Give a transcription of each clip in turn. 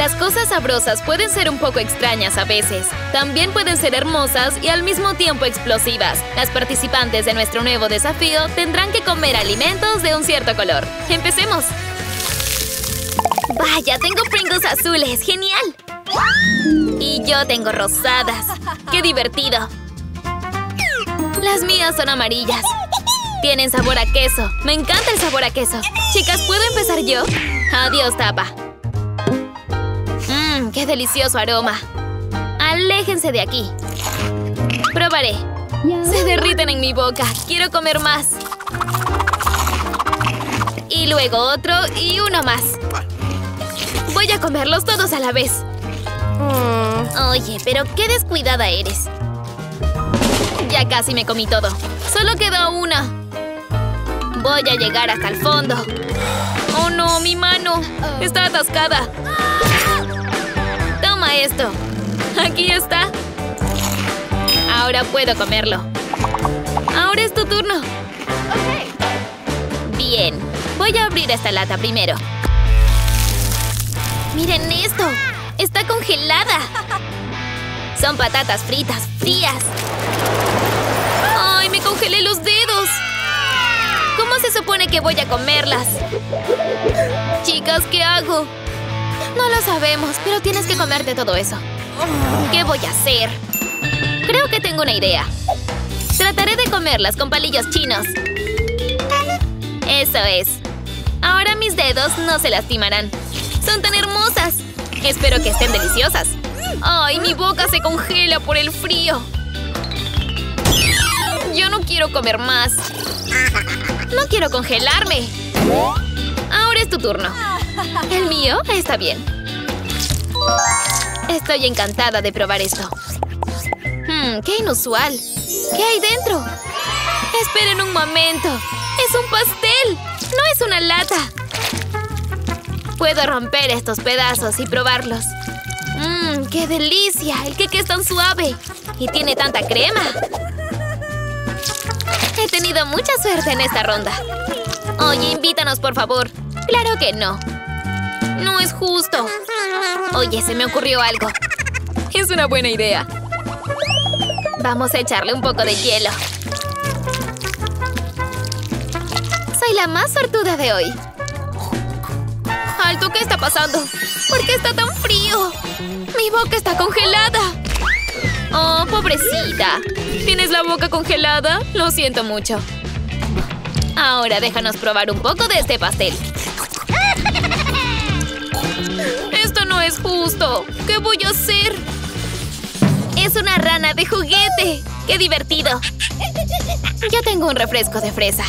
Las cosas sabrosas pueden ser un poco extrañas a veces. También pueden ser hermosas y al mismo tiempo explosivas. Las participantes de nuestro nuevo desafío tendrán que comer alimentos de un cierto color. ¡Empecemos! ¡Vaya! Tengo Pringles azules. ¡Genial! Y yo tengo rosadas. ¡Qué divertido! Las mías son amarillas. Tienen sabor a queso. ¡Me encanta el sabor a queso! Chicas, ¿puedo empezar yo? Adiós, tapa. ¡Qué delicioso aroma! ¡Aléjense de aquí! ¡Probaré! ¡Se derriten en mi boca! ¡Quiero comer más! Y luego otro y uno más. Voy a comerlos todos a la vez. Oye, pero qué descuidada eres. Ya casi me comí todo. Solo quedó una. Voy a llegar hasta el fondo. ¡Oh, no! ¡Mi mano! ¡Está atascada! ¡Toma esto! ¡Aquí está! Ahora puedo comerlo. ¡Ahora es tu turno! Bien. Voy a abrir esta lata primero. ¡Miren esto! ¡Está congelada! Son patatas fritas, frías. ¡Ay, me congelé los dedos! ¿Cómo se supone que voy a comerlas? Chicas, ¿qué hago? No lo sabemos, pero tienes que comerte todo eso. ¿Qué voy a hacer? Creo que tengo una idea. Trataré de comerlas con palillos chinos. Eso es. Ahora mis dedos no se lastimarán. ¡Son tan hermosas! Espero que estén deliciosas. ¡Ay, mi boca se congela por el frío! Yo no quiero comer más. No quiero congelarme. Ahora es tu turno. ¿El mío? Está bien. Estoy encantada de probar esto. ¡Qué inusual! ¿Qué hay dentro? ¡Esperen un momento! ¡Es un pastel! ¡No es una lata! Puedo romper estos pedazos y probarlos. ¡Qué delicia! El queque es tan suave. Y tiene tanta crema. He tenido mucha suerte en esta ronda. Oye, invítanos, por favor. Claro que no. No es justo. Oye, se me ocurrió algo. Es una buena idea. Vamos a echarle un poco de hielo. Soy la más sortuda de hoy. ¡Alto! ¿Qué está pasando? ¿Por qué está tan frío? ¡Mi boca está congelada! ¡Oh, pobrecita! ¿Tienes la boca congelada? Lo siento mucho. Ahora déjanos probar un poco de este pastel. ¡Esto no es justo! ¿Qué voy a hacer? ¡Es una rana de juguete! ¡Qué divertido! Yo tengo un refresco de fresa.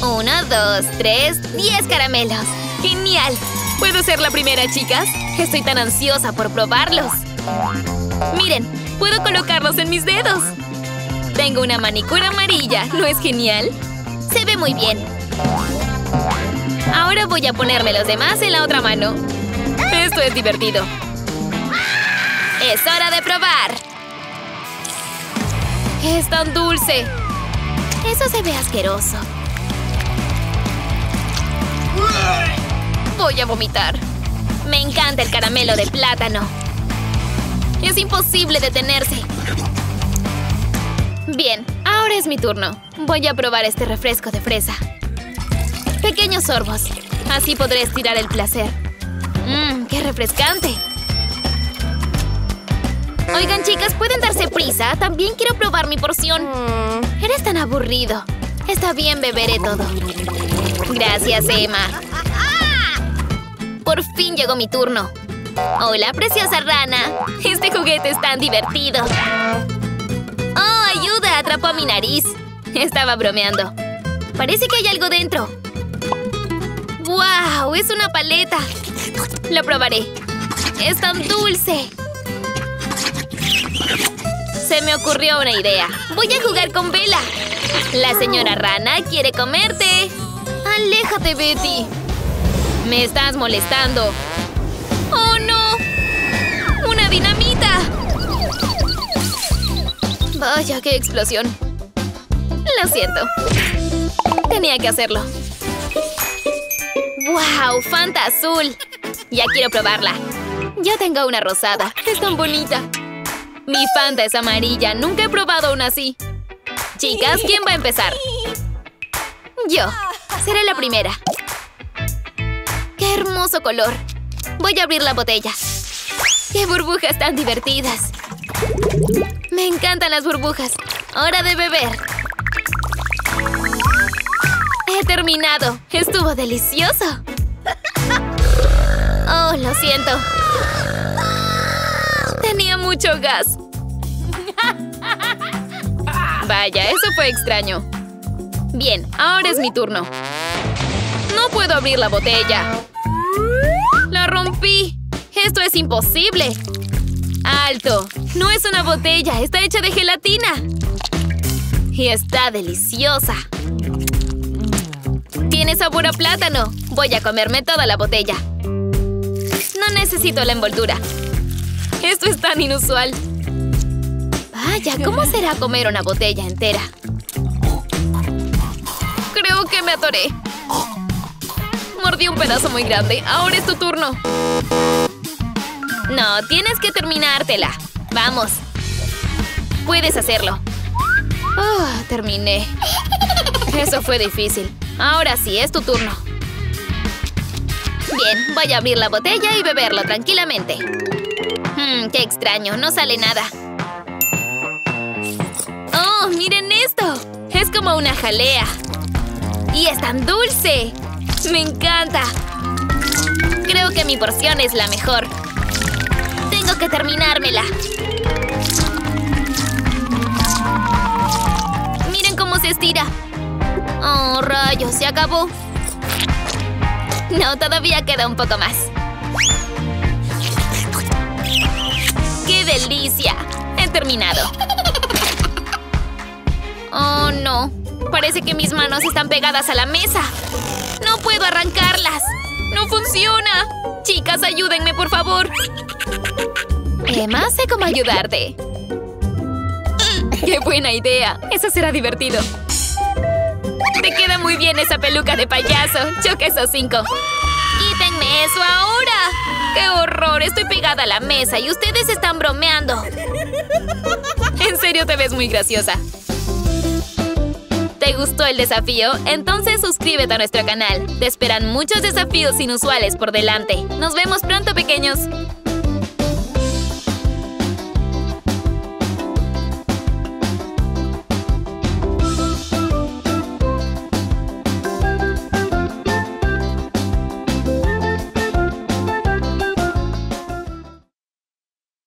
1, 2, 3, 10 caramelos. ¡Genial! ¿Puedo ser la primera, chicas? Estoy tan ansiosa por probarlos. Miren, puedo colocarlos en mis dedos. Tengo una manicura amarilla. ¿No es genial? Se ve muy bien. Ahora voy a ponerme los demás en la otra mano. Esto es divertido. ¡Es hora de probar! ¡Es tan dulce! Eso se ve asqueroso. Voy a vomitar. Me encanta el caramelo de plátano. Es imposible detenerse. Bien, ahora es mi turno. Voy a probar este refresco de fresa. Pequeños sorbos. Así podré estirar el placer. ¡Qué refrescante! Oigan, chicas, ¿pueden darse prisa? También quiero probar mi porción. Eres tan aburrido. Está bien, beberé todo. Gracias, Emma. Por fin llegó mi turno. ¡Hola, preciosa rana! Este juguete es tan divertido. ¡Oh, ayuda! Atrapó a mi nariz. Estaba bromeando. Parece que hay algo dentro. ¡Wow! Es una paleta. Lo probaré. Es tan dulce. Se me ocurrió una idea. Voy a jugar con Bella. La señora rana quiere comerte. ¡Aléjate, Betty! ¡Me estás molestando! ¡Oh, no! ¡Una dinamita! ¡Vaya, qué explosión! Lo siento. Tenía que hacerlo. ¡Wow! ¡Fanta azul! Ya quiero probarla. Ya tengo una rosada. Es tan bonita. Mi Fanta es amarilla. Nunca he probado una así. Chicas, ¿quién va a empezar? Yo. Seré la primera. ¡Qué hermoso color! Voy a abrir la botella. ¡Qué burbujas tan divertidas! Me encantan las burbujas. ¡Hora de beber! ¡He terminado! ¡Estuvo delicioso! ¡Oh, lo siento! ¡Tenía mucho gas! Vaya, eso fue extraño. Bien, ahora es mi turno. ¡No puedo abrir la botella! ¡La rompí! ¡Esto es imposible! ¡Alto! ¡No es una botella! ¡Está hecha de gelatina! ¡Y está deliciosa! Tiene sabor a plátano. Voy a comerme toda la botella. No necesito la envoltura. Esto es tan inusual. Vaya, ¿cómo será comer una botella entera? Creo que me atoré. Mordí un pedazo muy grande. Ahora es tu turno. No, tienes que terminártela. Vamos. Puedes hacerlo. Oh, terminé. Eso fue difícil. Ahora sí, es tu turno. Bien, voy a abrir la botella y beberlo tranquilamente. Qué extraño, no sale nada. ¡Oh, miren esto! Es como una jalea. ¡Y es tan dulce! ¡Me encanta! Creo que mi porción es la mejor. Tengo que terminármela. Miren cómo se estira. ¡Oh, rayos! ¡Se acabó! No, todavía queda un poco más. ¡Qué delicia! He terminado. ¡Oh, no! Parece que mis manos están pegadas a la mesa. ¡No puedo arrancarlas! ¡No funciona! Chicas, ayúdenme, por favor. Emma, sé cómo ayudarte. ¡Qué buena idea! Eso será divertido. ¡Te queda muy bien esa peluca de payaso! ¡Choca esos 5! ¡Quítenme eso ahora! ¡Qué horror! Estoy pegada a la mesa y ustedes están bromeando. En serio, te ves muy graciosa. ¿Te gustó el desafío? Entonces suscríbete a nuestro canal. Te esperan muchos desafíos inusuales por delante. ¡Nos vemos pronto, pequeños!